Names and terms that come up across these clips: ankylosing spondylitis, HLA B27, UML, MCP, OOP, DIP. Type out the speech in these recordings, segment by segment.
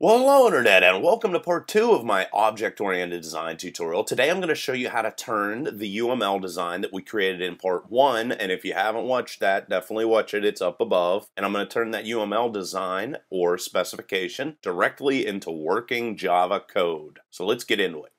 Well, hello Internet, and welcome to part 2 of my object-oriented design tutorial. Today I'm going to show you how to turn the UML design that we created in part 1, and if you haven't watched that, definitely watch it, it's up above. And I'm going to turn that UML design, or specification, directly into working Java code. So let's get into it.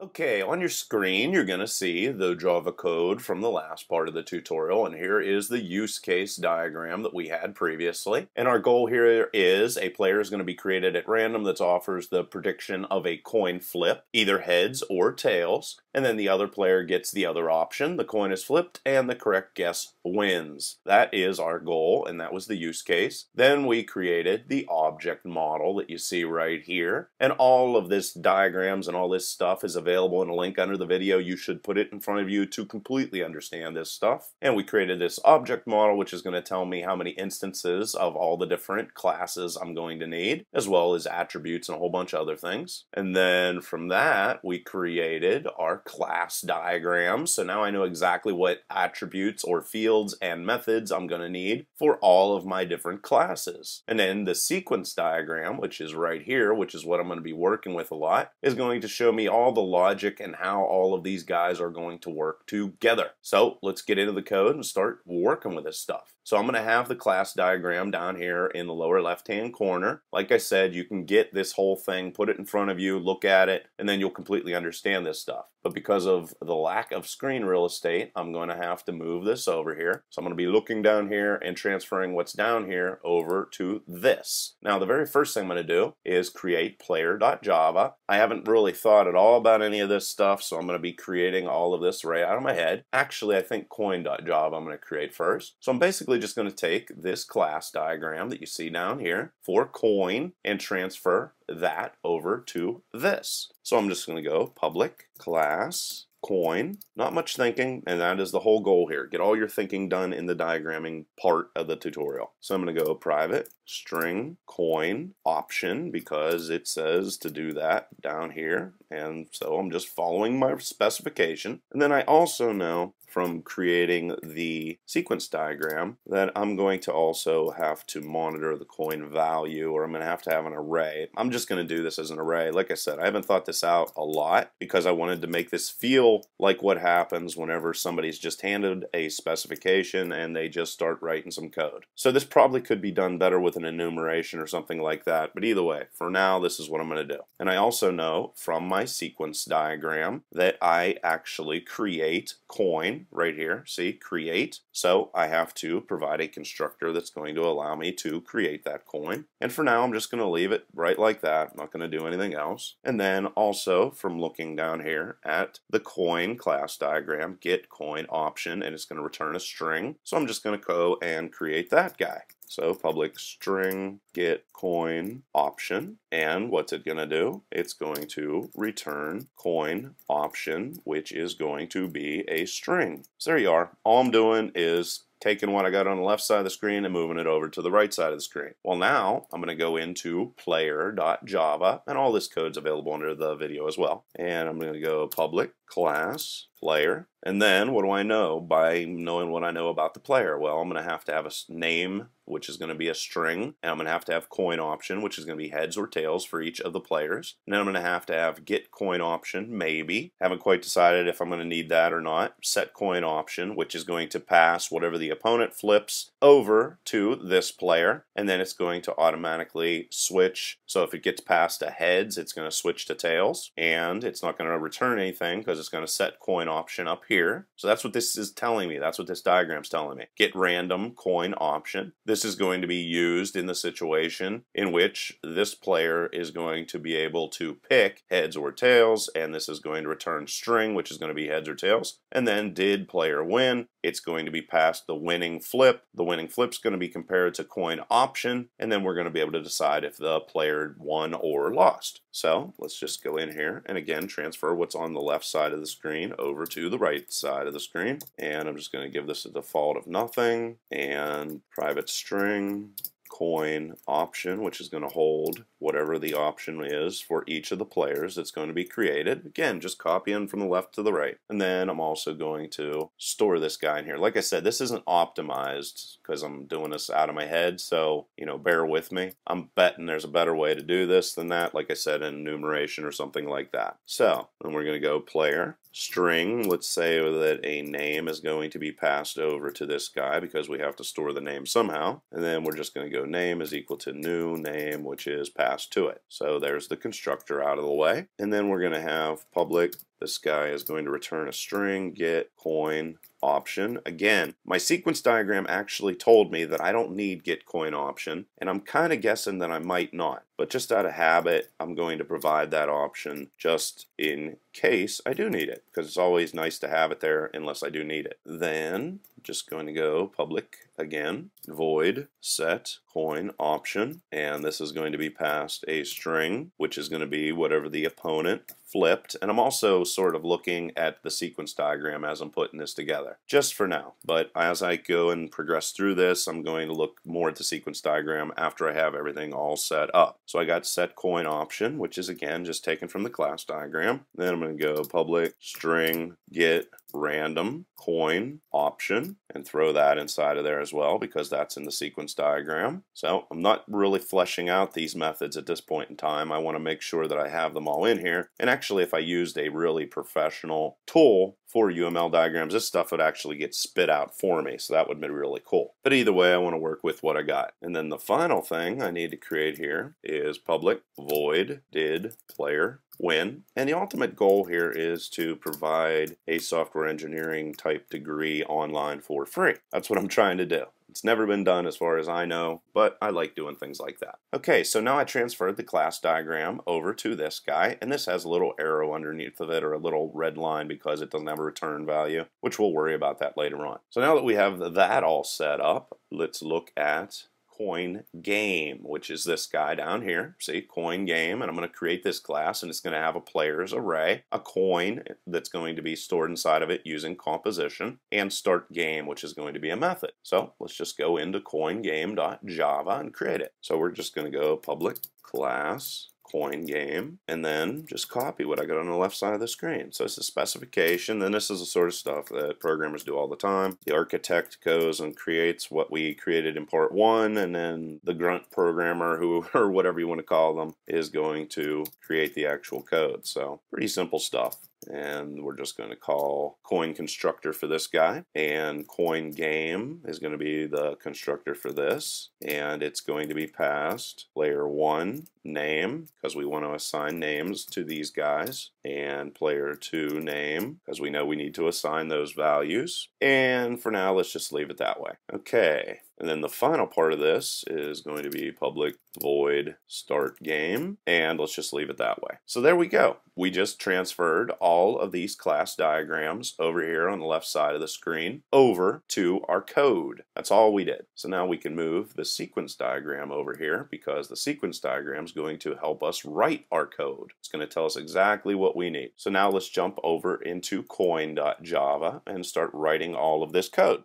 Okay, on your screen you're going to see the Java code from the last part of the tutorial, and here is the use case diagram that we had previously. And our goal here is a player is going to be created at random that offers the prediction of a coin flip, either heads or tails, and then the other player gets the other option. The coin is flipped and the correct guess wins. That is our goal, and that was the use case. Then we created the object model that you see right here, and all of this diagrams and all this stuff is available in a link under the video. You should put it in front of you to completely understand this stuff. And we created this object model, which is going to tell me how many instances of all the different classes I'm going to need, as well as attributes and a whole bunch of other things. And then from that, we created our class diagram. So now I know exactly what attributes or fields and methods I'm going to need for all of my different classes. And then the sequence diagram, which is right here, which is what I'm going to be working with a lot, is going to show me all the logic and how all of these guys are going to work together. So let's get into the code and start working with this stuff. So I'm going to have the class diagram down here in the lower left hand corner. Like I said, you can get this whole thing, put it in front of you, look at it, and then you'll completely understand this stuff. But because of the lack of screen real estate, I'm going to have to move this over here. So I'm going to be looking down here and transferring what's down here over to this. Now the very first thing I'm going to do is create player.java. I haven't really thought at all about any of this stuff, so I'm going to be creating all of this right out of my head. Actually, I think coin.java I'm going to create first. So I'm basically just going to take this class diagram that you see down here for coin and transfer that over to this. So I'm just going to go public class coin. Not much thinking, and that is the whole goal here. Get all your thinking done in the diagramming part of the tutorial. So I'm going to go private string coin option because it says to do that down here, and so I'm just following my specification. And then I also know from creating the sequence diagram that I'm going to also have to monitor the coin value, or I'm going to have an array. I'm just going to do this as an array. Like I said, I haven't thought this out a lot because I wanted to make this feel like what happens whenever somebody's just handed a specification and they just start writing some code. So this probably could be done better with an enumeration or something like that, but either way, for now this is what I'm going to do. And I also know from my sequence diagram that I actually create coin right here, see, create. So I have to provide a constructor that's going to allow me to create that coin. And for now I'm just going to leave it right like that. I'm not going to do anything else. And then also from looking down here at the coin class diagram, get coin option, and it's going to return a string. So I'm just going to go and create that guy. So public string get coin option, and what's it going to do? It's going to return coin option, which is going to be a string. So there you are. All I'm doing is taking what I got on the left side of the screen and moving it over to the right side of the screen. Well, now I'm going to go into player.java, and all this code's available under the video as well. And I'm going to go public class player. And then what do I know by knowing what I know about the player? Well, I'm going to have a name, which is going to be a string, and I'm going to have coin option, which is going to be heads or tails for each of the players. And then I'm going to have get coin option, maybe. Haven't quite decided if I'm going to need that or not. Set coin option, which is going to pass whatever the opponent flips over to this player, and then it's going to automatically switch. So if it gets passed to heads, it's going to switch to tails, and it's not going to return anything because it's going to set coin option up here. So that's what this is telling me. That's what this diagram's telling me. Get random coin option. This is going to be used in the situation in which this player is going to be able to pick heads or tails, and this is going to return string, which is going to be heads or tails. And then did player win? It's going to be passed the winning flip. The winning flip's going to be compared to coin option, and then we're going to be able to decide if the player won or lost. So let's just go in here and again transfer what's on the left side of the screen over to the right side of the screen, and I'm just going to give this a default of nothing and private string coin option, which is going to hold whatever the option is for each of the players that's going to be created. Again, just copying from the left to the right. And then I'm also going to store this guy in here. Like I said, this isn't optimized because I'm doing this out of my head, so bear with me. I'm betting there's a better way to do this than that, like I said, in enumeration or something like that. So then we're going to go player string. Let's say that a name is going to be passed over to this guy because we have to store the name somehow. And then we're just going to go name is equal to new name, which is passed to it. So there's the constructor out of the way. And then we're going to have public. This guy is going to return a string, get coin option. Again, my sequence diagram actually told me that I don't need get coin option, and I'm kind of guessing that I might not. But just out of habit, I'm going to provide that option just in case I do need it, because it's always nice to have it there unless I do need it. Then just going to go public again, void set coin option, and this is going to be passed a string, which is going to be whatever the opponent flipped. And I'm also sort of looking at the sequence diagram as I'm putting this together, just for now. But as I go and progress through this, I'm going to look more at the sequence diagram after I have everything all set up. So I got set coin option, which is again just taken from the class diagram. Then I'm going to go public string get random coin option and throw that inside of there as well, because that's in the sequence diagram. So I'm not really fleshing out these methods at this point in time. I want to make sure that I have them all in here. And actually, if I used a really professional tool for UML diagrams, this stuff would actually get spit out for me, so that would be really cool. But either way, I want to work with what I got. And then the final thing I need to create here is public void did player win. And the ultimate goal here is to provide a software engineering type degree online for free. That's what I'm trying to do. It's never been done as far as I know, but I like doing things like that. Okay, so now I transferred the class diagram over to this guy, and this has a little arrow underneath of it, or a little red line, because it doesn't have a return value, which we'll worry about that later on. So now that we have that all set up, let's look at coin game, which is this guy down here. See, coin game, and I'm going to create this class, and it's going to have a players array, a coin that's going to be stored inside of it using composition, and start game, which is going to be a method. So let's just go into coingame.java and create it. So we're just going to go public class coin game, and then just copy what I got on the left side of the screen. So it's a specification, and this is the sort of stuff that programmers do all the time. The architect goes and creates what we created in part one, and then the grunt programmer, who, or whatever you want to call them, is going to create the actual code. So pretty simple stuff. And we're just going to call coin constructor for this guy, and coin game is going to be the constructor for this, and it's going to be passed player one name, because we want to assign names to these guys, and player two name, because we know we need to assign those values. And for now, let's just leave it that way. Okay. And then the final part of this is going to be public void start game, and let's just leave it that way. So there we go. We just transferred all of these class diagrams over here on the left side of the screen over to our code. That's all we did. So now we can move the sequence diagram over here, because the sequence diagram is going to help us write our code. It's going to tell us exactly what we need. So now let's jump over into coin.java and start writing all of this code.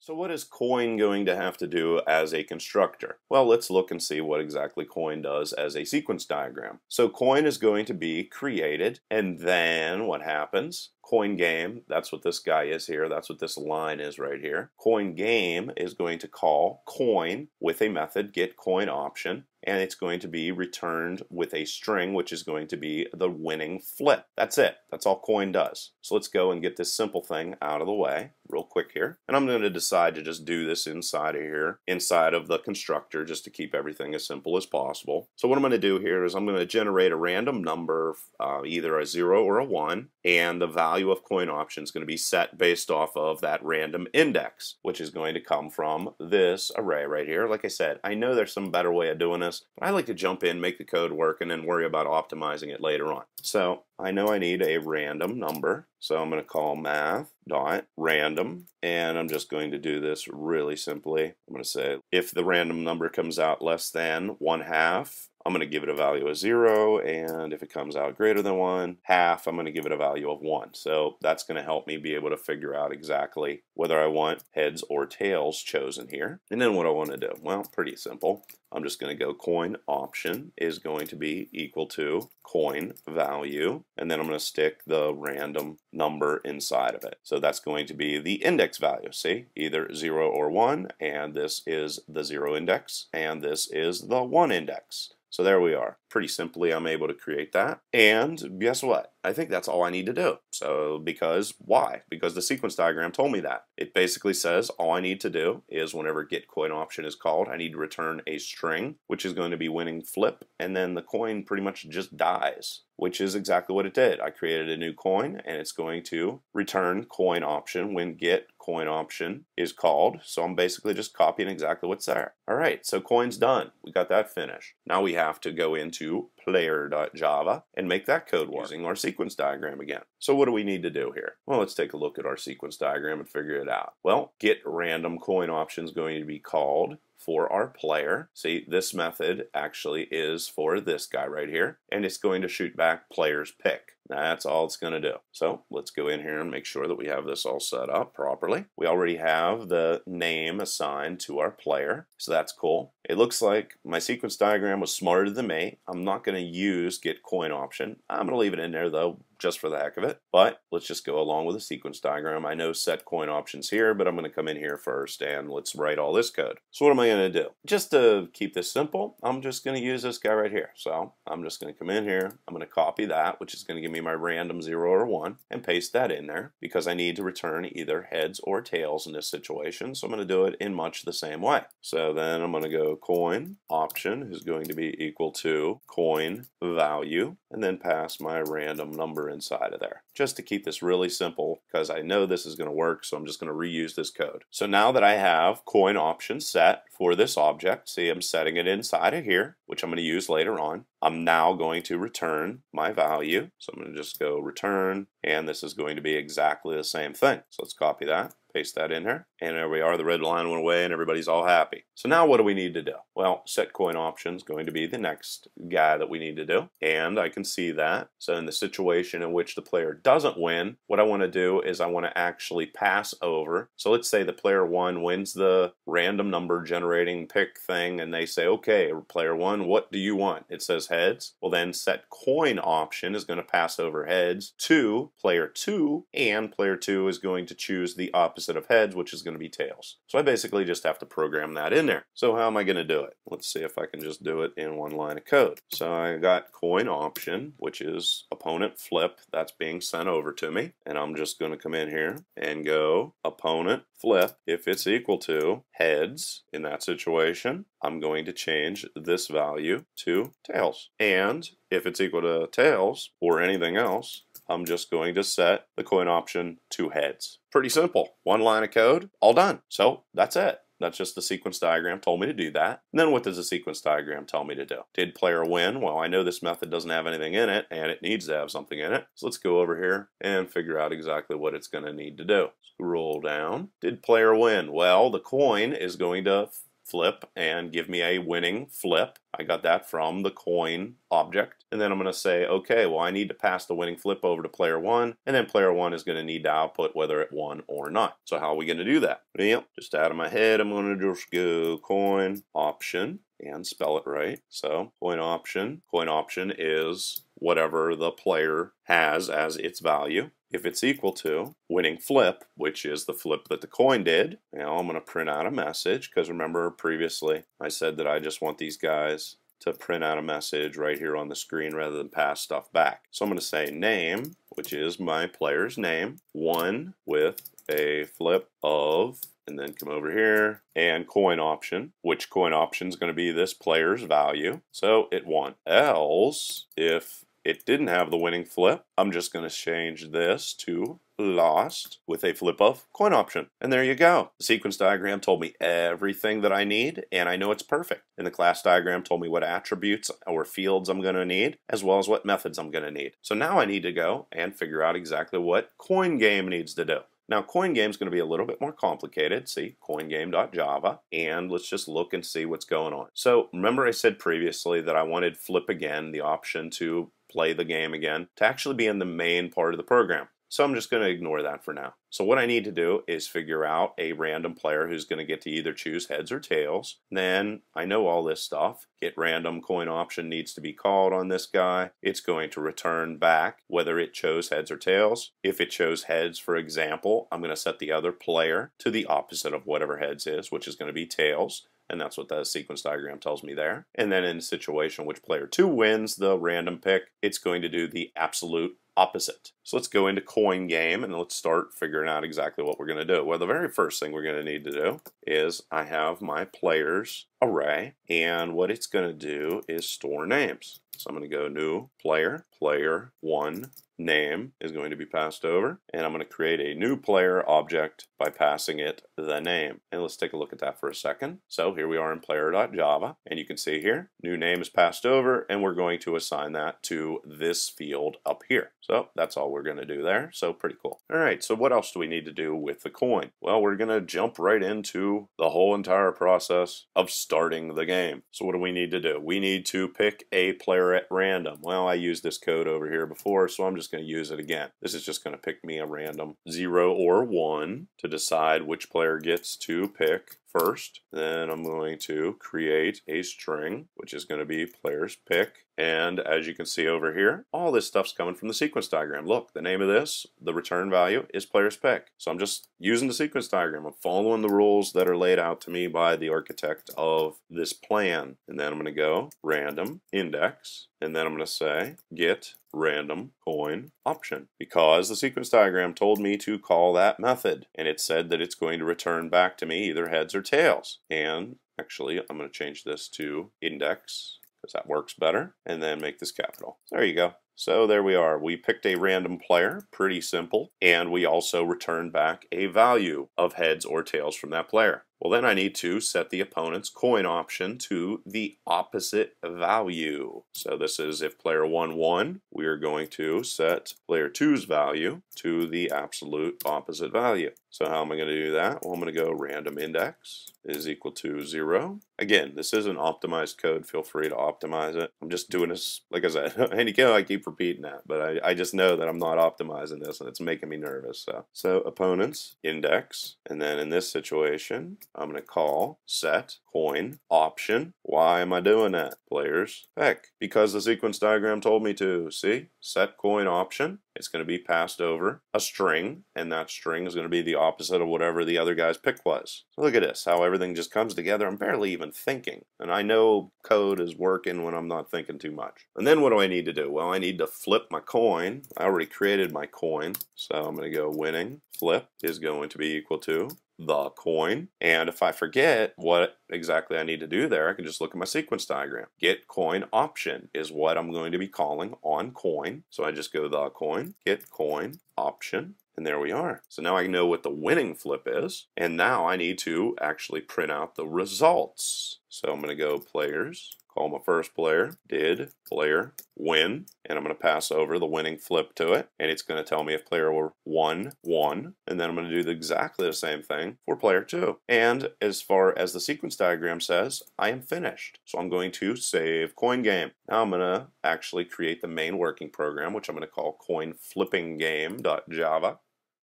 So what is coin going to have to do as a constructor? Well, let's look and see what exactly coin does as a sequence diagram. So coin is going to be created, and then what happens? Coin game, that's what this guy is here, that's what this line is right here. Coin game is going to call coin with a method get coin option, and it's going to be returned with a string, which is going to be the winning flip. That's it. That's all coin does. So let's go and get this simple thing out of the way real quick here, and I'm going to decide to just do this inside of here, inside of the constructor, just to keep everything as simple as possible. So what I'm going to do here is I'm going to generate a random number, either a 0 or a 1, and the value of coin option is going to be set based off of that random index, which is going to come from this array right here. Like I said, I know there's some better way of doing this, but I like to jump in, make the code work, and then worry about optimizing it later on. So I know I need a random number, so I'm going to call math.random, and I'm just going to do this really simply. I'm going to say if the random number comes out less than 1/2 I'm going to give it a value of 0, and if it comes out greater than 1 half, I'm going to give it a value of 1. So that's going to help me be able to figure out exactly whether I want heads or tails chosen here. And then what I want to do, well, pretty simple. I'm just going to go coin option is going to be equal to coin value, and then I'm going to stick the random number inside of it. So that's going to be the index value, see, either 0 or 1, and this is the 0 index, and this is the 1 index. So there we are. Pretty simply, I'm able to create that. And guess what? I think that's all I need to do. So because why? Because the sequence diagram told me that. It basically says all I need to do is whenever get coin option is called, I need to return a string, which is going to be winning flip, and then the coin pretty much just dies, which is exactly what it did. I created a new coin, and it's going to return coin option when get coin option is called. So I'm basically just copying exactly what's there. All right, so coin's done. We got that finished. Now we have to go into player.java and make that code work using our sequence diagram again. So what do we need to do here? Well, let's take a look at our sequence diagram and figure it out. Well, get random coin option is going to be called for our player. See, this method actually is for this guy right here, and it's going to shoot back player's pick. That's all it's going to do. So let's go in here and make sure that we have this all set up properly. We already have the name assigned to our player, so that's cool. It looks like my sequence diagram was smarter than me. I'm not going to use get coin option. I'm going to leave it in there though, just for the heck of it. But let's just go along with the sequence diagram. I know set coin options here, but I'm going to come in here first and let's write all this code. So what am I going to do? Just to keep this simple, I'm just going to use this guy right here. So I'm just going to come in here. I'm going to copy that, which is going to give me my random 0 or 1, and paste that in there because I need to return either heads or tails in this situation. So I'm going to do it in much the same way. So then I'm going to go coin option is going to be equal to coin value, and then pass my random number inside of there, just to keep this really simple because I know this is going to work, so I'm just going to reuse this code. So now that I have coin option set for this object, see, I'm setting it inside of here, which I'm going to use later on. I'm now going to return my value, so I'm going to just go return, and this is going to be exactly the same thing. So let's copy that, paste that in here, and there we are. The red line went away and everybody's all happy. So now what do we need to do? Well, set coin option is going to be the next guy that we need to do, and I can see that. So in the situation in which the player doesn't win, what I want to do is I want to actually pass over. So let's say the player 1 wins the random number generating pick thing, and they say, okay, player 1, what do you want? It says heads. Well, then set coin option is going to pass over heads to player 2, and player 2 is going to choose the opposite of heads, which is going to be tails. So I basically just have to program that in there. So how am I going to do it? Let's see if I can just do it in one line of code. So I got coin option, which is opponent flip, that's being sent over to me, and I'm just going to come in here and go opponent flip. If it's equal to heads in that situation, I'm going to change this value to tails, and if it's equal to tails or anything else, I'm just going to set the coin option to heads. Pretty simple. One line of code, all done. So that's it. That's just the sequence diagram told me to do that. And then what does the sequence diagram tell me to do? Did player win? Well, I know this method doesn't have anything in it, and it needs to have something in it. So let's go over here and figure out exactly what it's going to need to do. Scroll down. Did player win? Well, the coin is going to flip and give me a winning flip. I got that from the coin object, and then I'm going to say, okay, well, I need to pass the winning flip over to player 1, and then player 1 is going to need to output whether it won or not. So how are we going to do that? Well, just out of my head, I'm going to just go coin option and spell it right. So coin option is whatever the player has as its value. If it's equal to winning flip, which is the flip that the coin did. Now I'm going to print out a message because remember previously I said that I just want these guys to print out a message right here on the screen rather than pass stuff back. So I'm going to say name, which is my player's name, 1 with a flip of, and then come over here, and coin option, which coin option is going to be this player's value. So it won. Else, if it didn't have the winning flip, I'm just going to change this to lost with a flip of coin option. And there you go. The sequence diagram told me everything that I need, and I know it's perfect. And the class diagram told me what attributes or fields I'm going to need, as well as what methods I'm going to need. So now I need to go and figure out exactly what coin game needs to do. Now CoinGame is going to be a little bit more complicated. See, coingame.java, and let's just look and see what's going on. So remember I said previously that I wanted flip again, the option to play the game again, to actually be in the main part of the program. So I'm just going to ignore that for now. So what I need to do is figure out a random player who's going to get to either choose heads or tails. Then I know all this stuff. Get random coin option needs to be called on this guy. It's going to return back whether it chose heads or tails. If it chose heads, for example, I'm going to set the other player to the opposite of whatever heads is, which is going to be tails. And that's what the sequence diagram tells me there. And then in the situation which player 2 wins the random pick, it's going to do the absolute opposite. So let's go into coin game and let's start figuring out exactly what we're going to do. Well, the very first thing we're going to need to do is I have my players array, and what it's going to do is store names. So I'm going to go new player, player 1, name is going to be passed over, and I'm going to create a new player object by passing it the name. And let's take a look at that for a second. So here we are in player.java, and you can see here, new name is passed over, and we're going to assign that to this field up here. So that's all we're going to do there. So pretty cool. All right, so what else do we need to do with the coin? Well, we're going to jump right into the whole entire process of starting the game. So what do we need to do? We need to pick a player at random. Well, I used this code over here before, so I'm just going to use it again. This is just going to pick me a random 0 or 1 to decide which player gets to pick first. Then I'm going to create a string, which is going to be player's pick. And as you can see over here, all this stuff's coming from the sequence diagram. Look, the name of this, the return value, is player's pick. So I'm just using the sequence diagram. I'm following the rules that are laid out to me by the architect of this plan. And then I'm going to go random index, and then I'm going to say get random coin option, because the sequence diagram told me to call that method, and it said that it's going to return back to me either heads or tails. And actually I'm going to change this to index because that works better, and then make this capital. There you go. So there we are. We picked a random player, pretty simple, and we also returned back a value of heads or tails from that player. Well, then I need to set the opponent's coin option to the opposite value. So this is if player 1 won, we are going to set player 2's value to the absolute opposite value. So how am I going to do that? Well, I'm going to go random index is equal to 0. Again, this is an optimized code. Feel free to optimize it. I'm just doing this, like I said, and you know, I keep repeating that, but I just know that I'm not optimizing this, and it's making me nervous. So opponents index, and then in this situation, I'm going to call set coin option. Why am I doing that? Players pick. Because the sequence diagram told me to. See? Set coin option. It's going to be passed over a string, and that string is going to be the opposite of whatever the other guy's pick was. So look at this, how everything just comes together. I'm barely even thinking. And I know code is working when I'm not thinking too much. And then what do I need to do? Well, I need to flip my coin. I already created my coin. So I'm going to go winning flip is going to be equal to the coin. And if I forget what exactly I need to do there, I can just look at my sequence diagram. Get coin option is what I'm going to be calling on coin. So I just go the coin, get coin option, and there we are. So now I know what the winning flip is, and now I need to actually print out the results. So I'm going to go players, call my first player, did player win, and I'm going to pass over the winning flip to it, and it's going to tell me if player 1 won, and then I'm going to do exactly the same thing for player 2. And as far as the sequence diagram says, I am finished. So I'm going to save CoinGame. Now I'm going to actually create the main working program, which I'm going to call coinflippinggame.java.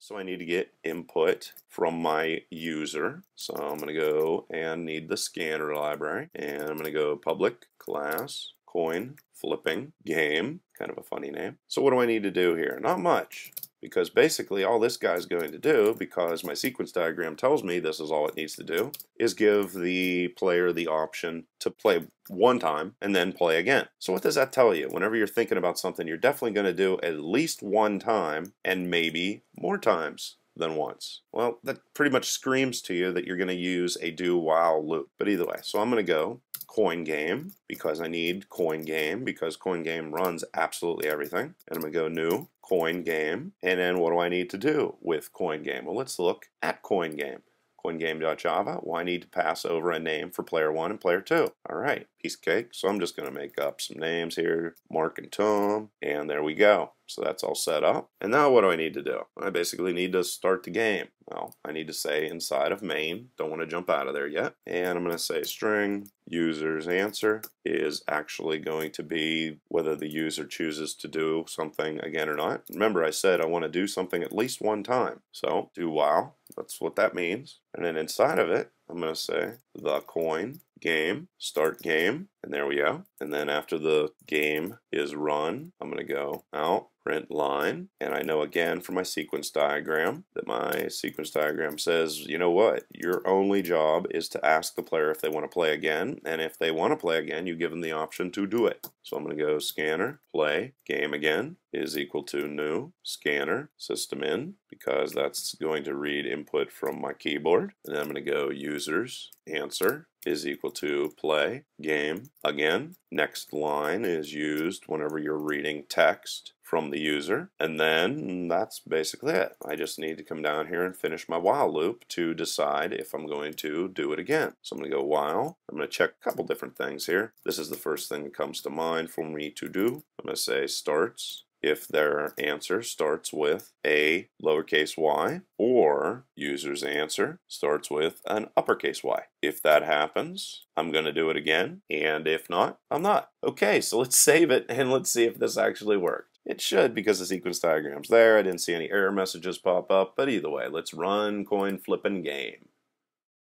So I need to get input from my user. So I'm going to go and need the scanner library, and I'm going to go public class coin flipping game. Kind of a funny name. So what do I need to do here? Not much, because basically all this guy's going to do, because my sequence diagram tells me this is all it needs to do, is give the player the option to play one time and then play again. So what does that tell you? Whenever you're thinking about something, you're definitely going to do at least one time, and maybe more times than once. Well, that pretty much screams to you that you're going to use a do while loop. But either way, so I'm going to go coin game, because I need coin game, because coin game runs absolutely everything. And I'm going to go new coin game. And then what do I need to do with coin game? Well, let's look at coin game. CoinGame.java, well, I need to pass over a name for player 1 and player 2. Alright, piece of cake. So I'm just going to make up some names here, Mark and Tom, and there we go. So that's all set up. And now what do I need to do? I basically need to start the game. Well, I need to say inside of main, don't want to jump out of there yet. And I'm going to say string user's answer is actually going to be whether the user chooses to do something again or not. Remember, I said I want to do something at least one time. So do while, that's what that means. And then inside of it, I'm going to say the coin game, start game, and there we go. And then after the game is run, I'm going to go out, print line, and I know again from my sequence diagram that my sequence diagram says, you know what, your only job is to ask the player if they want to play again, and if they want to play again, you give them the option to do it. So I'm going to go scanner, play, game again is equal to new, scanner, system in, because that's going to read input from my keyboard, and then I'm going to go users, answer is equal to play, game, again. Next line is used whenever you're reading text from the user, and then that's basically it. I just need to come down here and finish my while loop to decide if I'm going to do it again. So I'm going to go while. I'm going to check a couple different things here. This is the first thing that comes to mind for me to do. I'm going to say starts if their answer starts with a lowercase y, or user's answer starts with an uppercase y. If that happens, I'm going to do it again, and if not, I'm not. Okay, so let's save it and let's see if this actually worked. It should, because the sequence diagram's there. I didn't see any error messages pop up, but either way, let's run coin flipping game.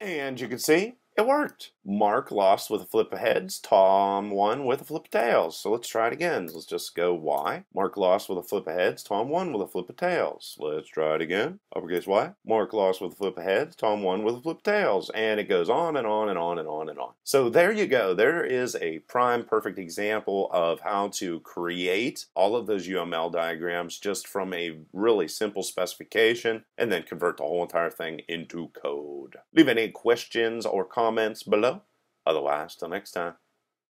And you can see, it worked. Mark lost with a flip of heads, Tom won with a flip of tails. So let's try it again. Let's just go Y. Mark lost with a flip of heads, Tom won with a flip of tails. Let's try it again. Uppercase Y. Mark lost with a flip of heads, Tom won with a flip of tails. And it goes on and on and on and on and on. So there you go. There is a prime perfect example of how to create all of those UML diagrams just from a really simple specification and then convert the whole entire thing into code. Leave any questions or comments below. Otherwise, till next time.